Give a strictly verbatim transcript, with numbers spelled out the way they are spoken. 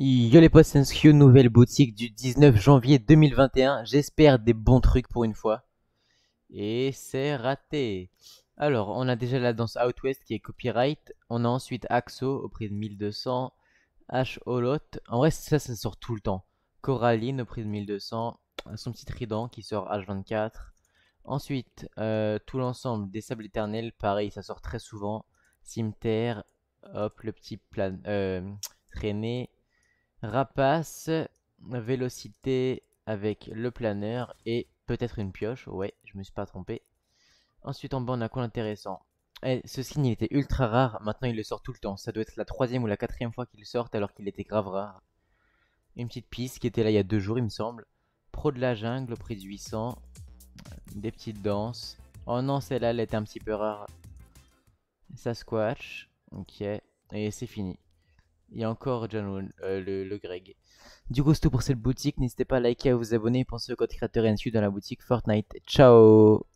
Yo les potes, Endskew, nouvelle boutique du dix-neuf janvier deux mille vingt et un. J'espère des bons trucs pour une fois. Et c'est raté. Alors, on a déjà la danse Out West qui est copyright. On a ensuite Axo au prix de mille deux cents. H O Lot. En vrai, ça, ça sort tout le temps. Coraline au prix de mille deux cents. Son petit trident qui sort H vingt-quatre. Ensuite, euh, tout l'ensemble des sables éternels. Pareil, ça sort très souvent. Cimeterre. Hop, le petit plan. Euh, Traîné Rapace, vélocité avec le planeur et peut-être une pioche, ouais, je me suis pas trompé. Ensuite en bas on a quoi d'intéressant? Eh, ce skin il était ultra rare, maintenant il le sort tout le temps, ça doit être la troisième ou la quatrième fois qu'il sort alors qu'il était grave rare. Une petite piste qui était là il y a deux jours il me semble. Pro de la jungle au prix de huit cents, des petites danses. Oh non celle-là elle était un petit peu rare. Ça squash, ok, et c'est fini. Il y a encore John, euh, le, le Greg. Du coup c'est tout pour cette boutique. N'hésitez pas à liker, à vous abonner. Pensez au code créateur Endskew dans la boutique Fortnite. Ciao.